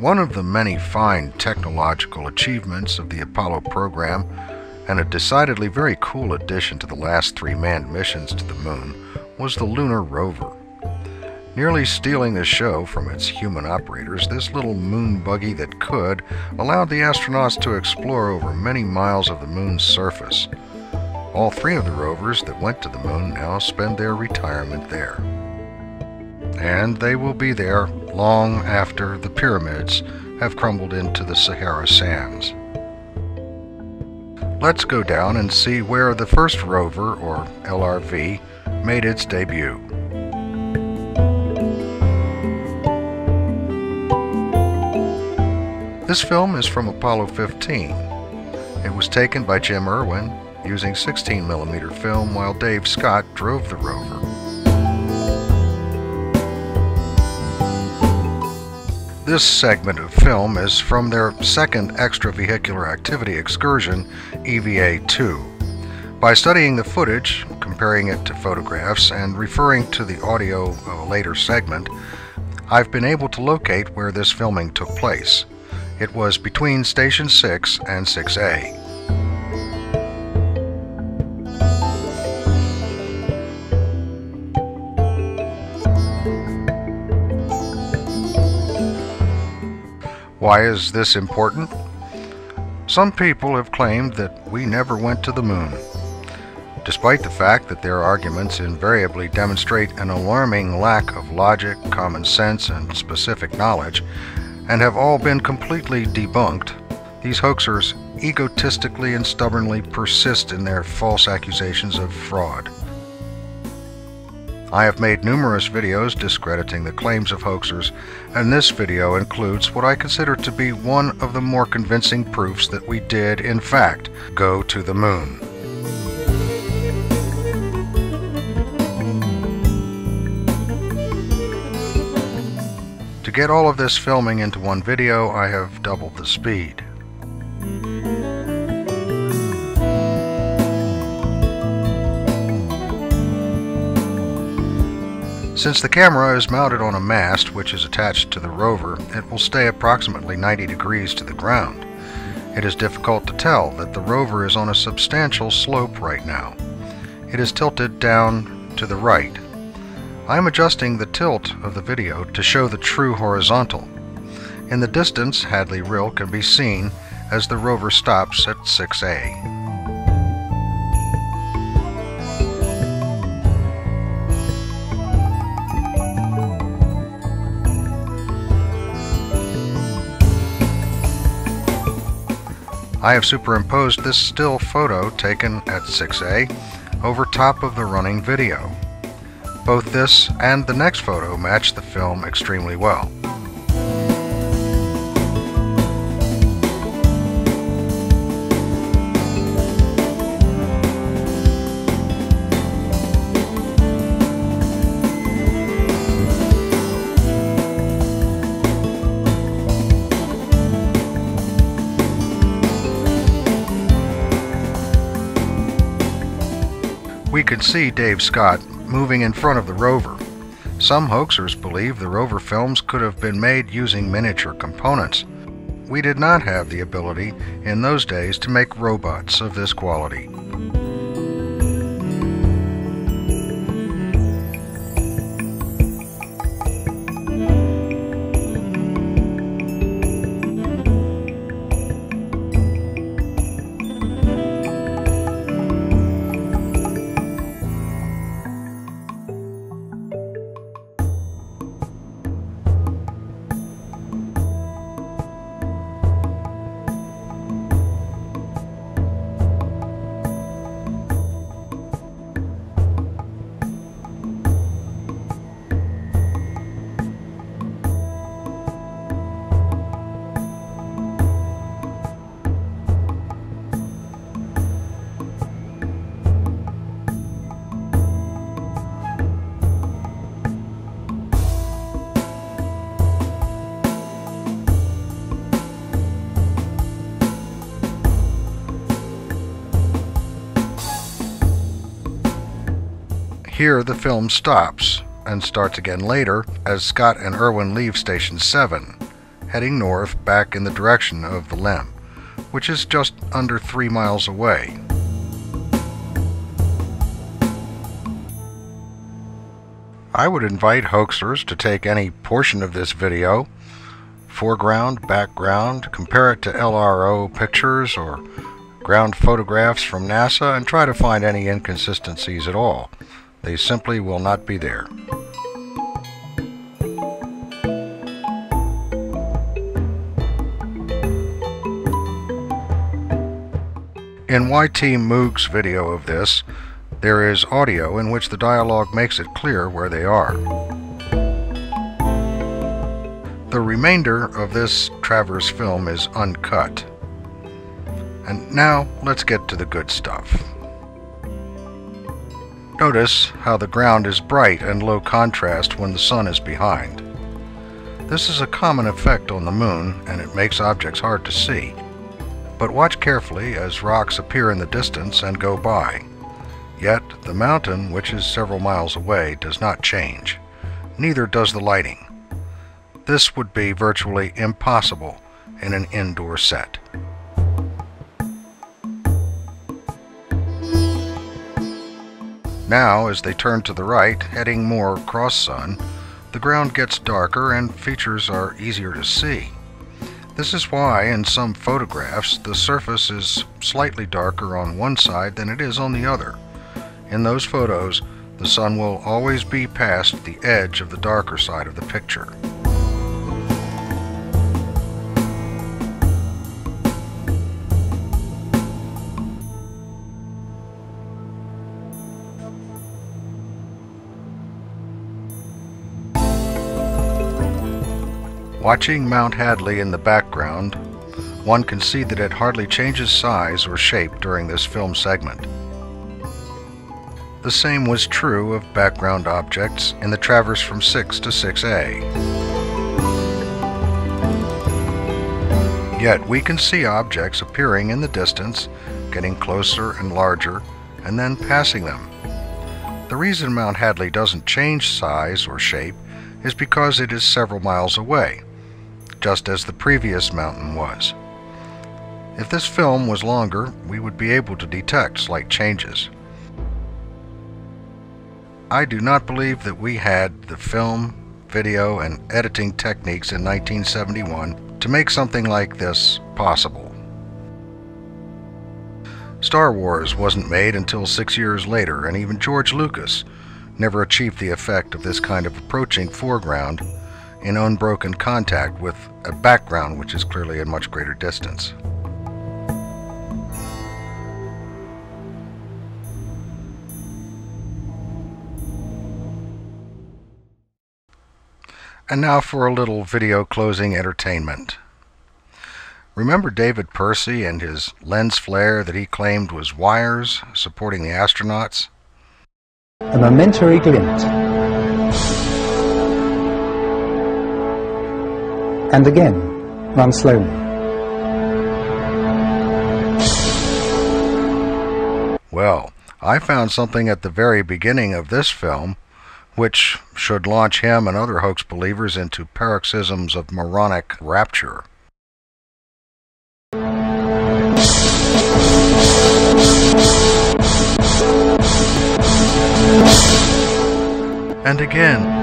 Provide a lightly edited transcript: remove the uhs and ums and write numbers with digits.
One of the many fine technological achievements of the Apollo program, and a decidedly very cool addition to the last three manned missions to the moon, was the lunar rover. Nearly stealing the show from its human operators, this little moon buggy that could allowed the astronauts to explore over many miles of the moon's surface. All three of the rovers that went to the moon now spend their retirement there. And they will be there long after the pyramids have crumbled into the Sahara sands. Let's go down and see where the first rover, or LRV, made its debut. This film is from Apollo 15. It was taken by Jim Irwin using 16mm film while Dave Scott drove the rover. This segment of film is from their second extravehicular activity excursion, EVA-2. By studying the footage, comparing it to photographs, and referring to the audio of a later segment, I've been able to locate where this filming took place. It was between Station 6 and 6A. Why is this important? Some people have claimed that we never went to the moon, despite the fact that their arguments invariably demonstrate an alarming lack of logic, common sense, and specific knowledge, and have all been completely debunked. These hoaxers egotistically and stubbornly persist in their false accusations of fraud. I have made numerous videos discrediting the claims of hoaxers, and this video includes what I consider to be one of the more convincing proofs that we did, in fact, go to the moon. To get all of this filming into one video, I have doubled the speed. Since the camera is mounted on a mast which is attached to the rover, it will stay approximately 90 degrees to the ground. It is difficult to tell that the rover is on a substantial slope right now. It is tilted down to the right. I am adjusting the tilt of the video to show the true horizontal. In the distance, Hadley Rille can be seen as the rover stops at 6A. I have superimposed this still photo taken at 6A over top of the running video. Both this and the next photo match the film extremely well. We can see Dave Scott moving in front of the rover. Some hoaxers believe the rover films could have been made using miniature components. We did not have the ability in those days to make robots of this quality. Here the film stops and starts again later as Scott and Irwin leave Station 7. heading north back in the direction of the LEM, which is just under 3 miles away. I would invite hoaxers to take any portion of this video, foreground, background, compare it to LRO pictures or ground photographs from NASA, and try to find any inconsistencies at all. They simply will not be there. In YT Moog's video of this, there is audio in which the dialogue makes it clear where they are. The remainder of this Travers film is uncut. And now let's get to the good stuff. Notice how the ground is bright and low contrast when the sun is behind. This is a common effect on the moon, and it makes objects hard to see. But watch carefully as rocks appear in the distance and go by. Yet, the mountain, which is several miles away, does not change. Neither does the lighting. This would be virtually impossible in an indoor set. Now, as they turn to the right, heading more cross-sun, the ground gets darker and features are easier to see. This is why, in some photographs, the surface is slightly darker on one side than it is on the other. In those photos, the sun will always be past the edge of the darker side of the picture. Watching Mount Hadley in the background, one can see that it hardly changes size or shape during this film segment. The same was true of background objects in the traverse from 6 to 6A. Yet we can see objects appearing in the distance, getting closer and larger, and then passing them. The reason Mount Hadley doesn't change size or shape is because it is several miles away, just as the previous mountain was. If this film was longer, we would be able to detect slight changes. I do not believe that we had the film, video, and editing techniques in 1971 to make something like this possible. Star Wars wasn't made until 6 years later, and even George Lucas never achieved the effect of this kind of approaching foreground in unbroken contact with a background which is clearly at much greater distance. And now for a little video closing entertainment. Remember David Percy and his lens flare that he claimed was wires supporting the astronauts? A momentary glint. And again, Ron Sloan. Well, I found something at the very beginning of this film which should launch him and other hoax believers into paroxysms of moronic rapture. And again.